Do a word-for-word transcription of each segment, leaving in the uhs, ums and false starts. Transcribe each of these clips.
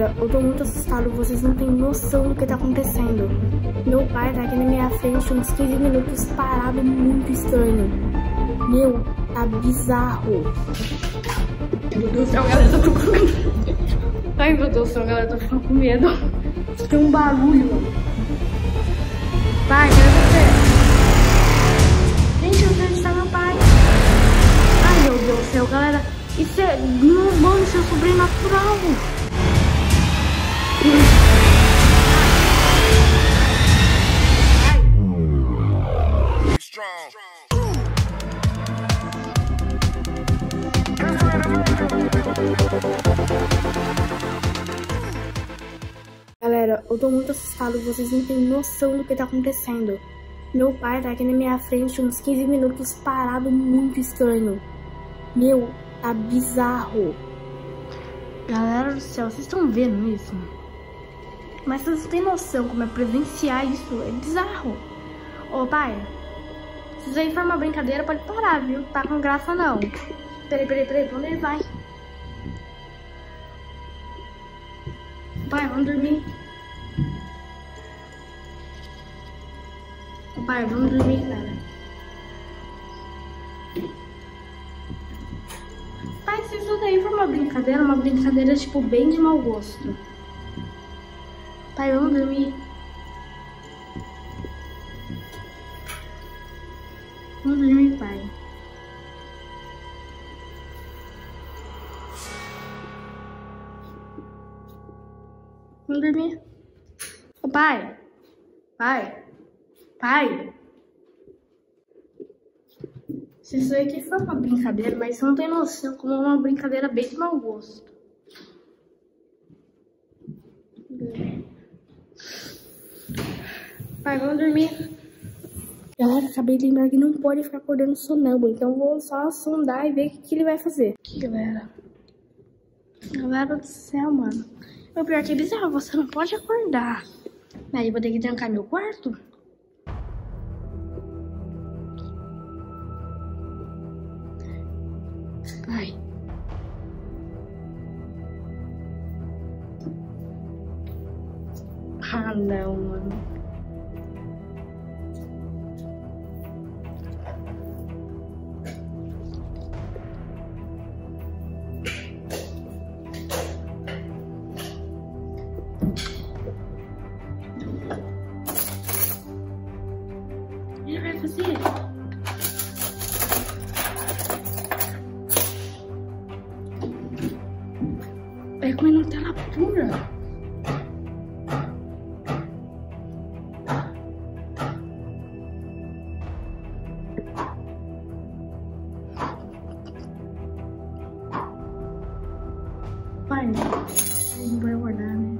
Cara, eu tô muito assustado, vocês não têm noção do que tá acontecendo. Meu pai tá aqui na minha frente uns quinze minutos parado, muito estranho. Meu, tá bizarro. Meu Deus do céu, galera, eu tô com medo. Ai, meu Deus do céu, galera, eu tô ficando com medo. Tem um barulho. Pai, quero ver. Gente, eu quero estar meu pai. Ai, meu Deus do céu, galera. Isso é, não, mano, isso é sobrenatural. Galera, eu tô muito assustado, vocês não têm noção do que tá acontecendo. Meu pai tá aqui na minha frente uns quinze minutos parado, muito estranho. Meu, tá bizarro. Galera do céu, vocês estão vendo isso? Mas vocês não têm noção como é presenciar isso, é bizarro. Ô pai, se isso aí for uma brincadeira, pode parar, viu? Tá com graça não. Peraí, peraí, peraí, pra onde ele vai? Pai, vamos dormir. Pai, vamos dormir, cara. Pai, se isso daí for uma brincadeira, uma brincadeira tipo bem de mau gosto. Pai, vamos dormir. Vamos dormir, pai. Vamos dormir. Ô pai. Pai. Pai. Se isso aqui foi uma brincadeira, mas você não tem noção como é uma brincadeira bem de mau gosto. Pai, vamos dormir. Galera, acabei de lembrar que não pode ficar acordando sonâmbulo, então vou só sondar e ver o que, que ele vai fazer. Galera. Galera do céu, mano. O pior que é bizarro, você não pode acordar. Aí vou ter que trancar meu quarto. Ai. Ah não, mano. Ele vai fazer isso. É com Nutella pura. Pai, não vai guardar, né?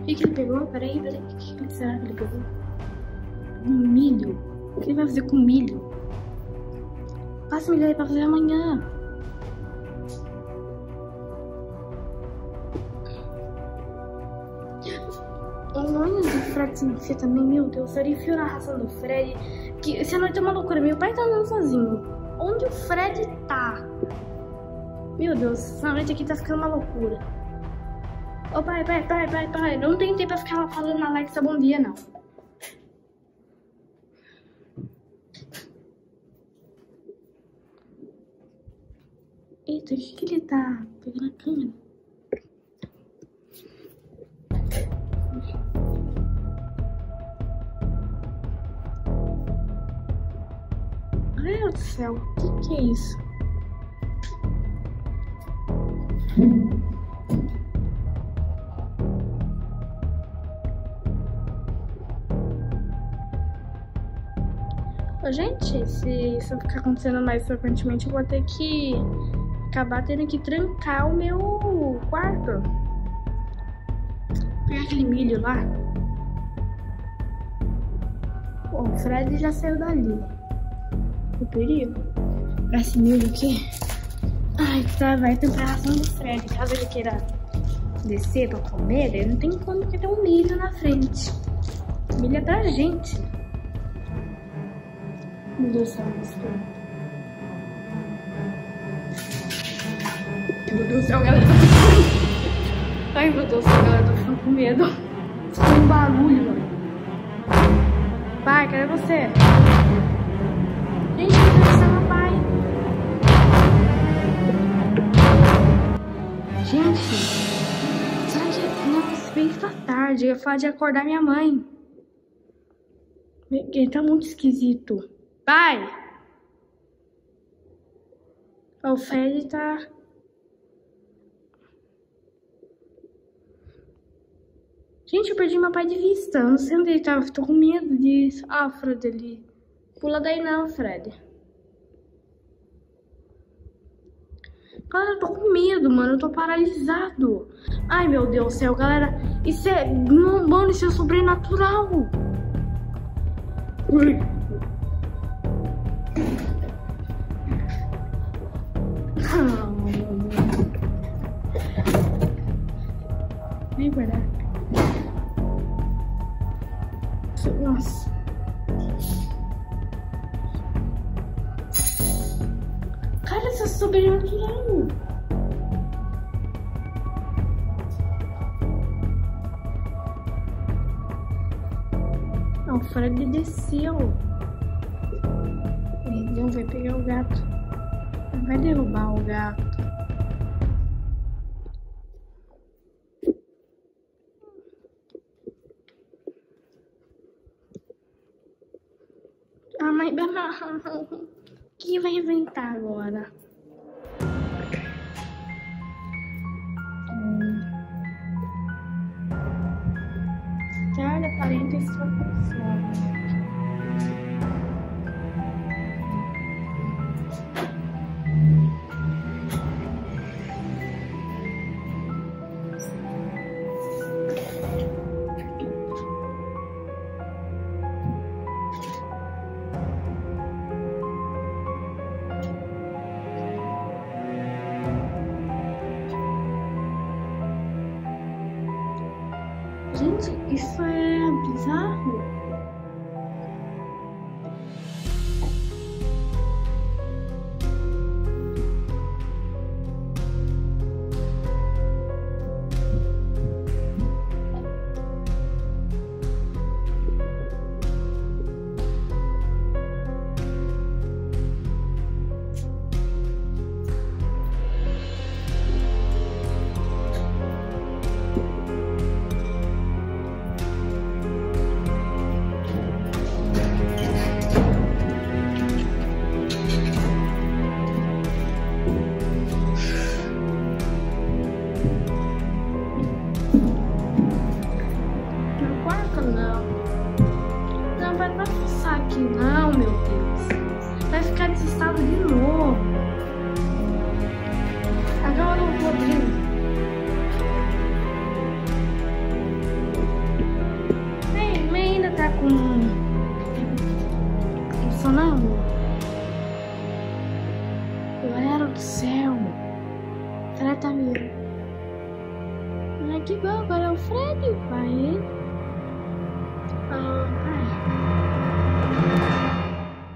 O que, que ele pegou? Peraí, peraí. O que, que será que ele pegou? Um milho. O que ele vai fazer com milho? Passa milho aí pra fazer amanhã. Olha o Fred sem ser também, meu Deus. Eu enfio na raça do Fred. Que essa noite é uma loucura. Meu pai tá andando sozinho. Onde o Fred tá? Meu Deus, essa noite aqui tá ficando uma loucura. Ô oh, pai, pai, pai, pai, pai. Não tem tempo pra ficar lá falando na Alexa bom dia, não. Eita, o que, que ele tá pegando a câmera? Ai, meu Deus do céu, o que, que é isso? Ô, gente, se isso ficar acontecendo mais frequentemente, eu vou ter que acabar tendo que trancar o meu quarto. Pegar aquele milho lá. Bom, o Fred já saiu dali. O perigo. Pra esse milho aqui. Ai, tá, vai tampar a razão do Fred. Caso ele queira descer pra comer, ele não tem como que ter um milho na frente. Milho é pra gente. Meu Deus do céu, galera. Ai, meu Deus do céu, galera. Tô ficando com medo. Tem um barulho, mano. Pai, cadê você? Gente, cadê você, meu pai? Gente, será que não é bem da tarde? Eu ia falar de acordar minha mãe. Ele tá muito esquisito. Pai! O Fred tá... Gente, eu perdi meu pai de vista. Eu não sei onde ele tava. Tô com medo disso. Ah, o Fred ali. Pula daí não, Fred. Galera, eu tô com medo, mano. Eu tô paralisado. Ai, meu Deus do céu, galera. Isso é... Mano, isso é sobrenatural. Ui. Vem pra lá. Nossa. Cara, isso é sobrenatural. Não, o Fred desceu. Ele não vai pegar o gato. Ele vai derrubar o gato. O que vai inventar agora? Cara, aparenta estar com fome. Gente, isso é bizarro. Galera do céu, trata-me. Ah, que bom, agora é o Fred e o pai, hein? Ah,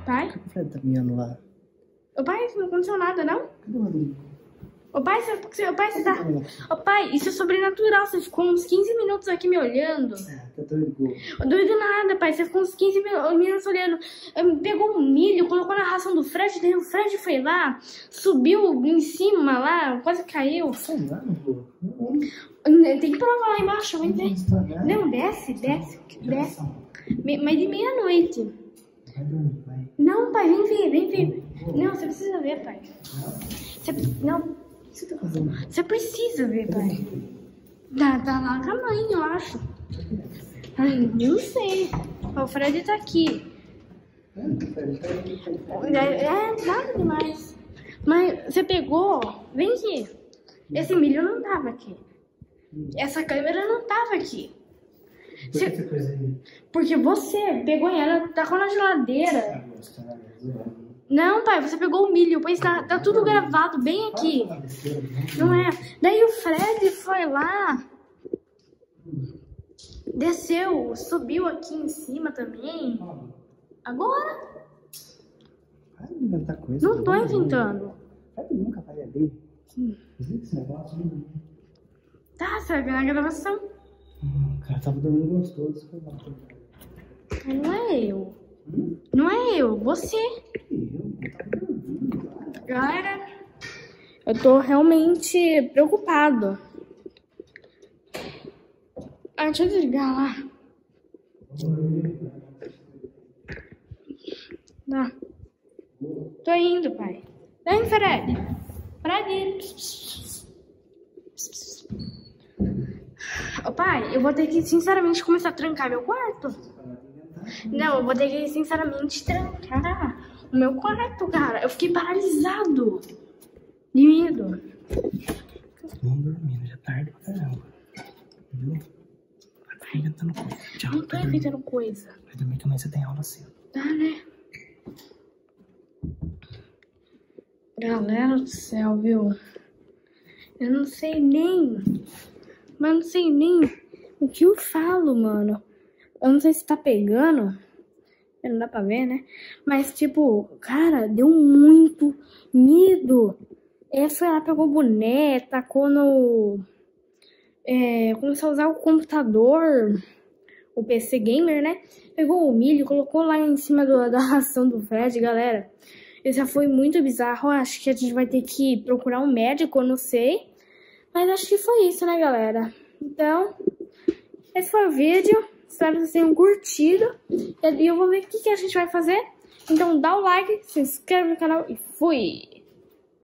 pai. Pai? O Fred tá me olhando lá. Ô pai, não aconteceu nada, não? Cadê o Rodrigo? Ô pai, você, ô, pai, você tá... Ô pai, isso é sobrenatural, você ficou uns quinze minutos aqui me olhando. Ah, tá doido. Doido nada, pai, você ficou uns quinze minutos olhando. Pegou um milho, colocou na ração do Fred, daí o Fred foi lá, subiu em cima lá, quase caiu. Sei lá, meu amor. Tem que provar lá embaixo, mas tem... Não, desce, desce, desce. Mas de meia-noite. Não, pai, vem ver, vem ver. Não, você precisa ver, pai. Você... Não. Você precisa ver, pai. Tá, tá lá com a mãe, eu acho. Ai, não sei. O Fred tá aqui. É, é nada demais. Mas você pegou. Vem aqui. Esse milho não tava aqui. Essa câmera não tava aqui. Você, porque você pegou ela, tacou na geladeira. Não, pai, você pegou o milho, pois tá, tá tudo gravado bem aqui. Não é? Daí o Fred foi lá, desceu, subiu aqui em cima também. Agora? Para de inventar coisa. Não tô inventando. Vai dormir, capaz de abrir. Sim. Desliga esse negócio, né? Tá, sabe, na gravação. Hum, cara, tava dormindo gostoso. Não é eu. Hum? Não é eu, você. Eu? Eu tava dormindo. Galera, eu tô realmente preocupado. Ah, deixa eu desligar lá. Tá. Tô indo, pai. Vem, Fred. Fred. Oh, pai, eu vou ter que, sinceramente, começar a trancar meu quarto. Não, eu vou ter que, sinceramente, trancar o meu quarto, cara. Eu fiquei paralisado. De medo. Não dormindo, já tarde pra caramba. Entendeu? Inventando coisa. Tchau, não tô inventando coisa. Vai dormir que amanhã você tem aula cedo. Tá, né? Galera do céu, viu? Eu não sei nem. Mas não sei nem o que eu falo, mano. Eu não sei se tá pegando. Não dá pra ver, né? Mas, tipo, cara, deu muito medo. Ele foi lá, pegou boné, tacou no. É, começou a usar o computador, o P C gamer, né? Pegou o milho, colocou lá em cima do, da ração do Fred, galera. Isso já foi muito bizarro. Acho que a gente vai ter que procurar um médico, eu não sei. Mas acho que foi isso, né, galera? Então, esse foi o vídeo. Espero que vocês tenham curtido. E eu vou ver o que, que a gente vai fazer. Então, dá o like, se inscreve no canal e fui!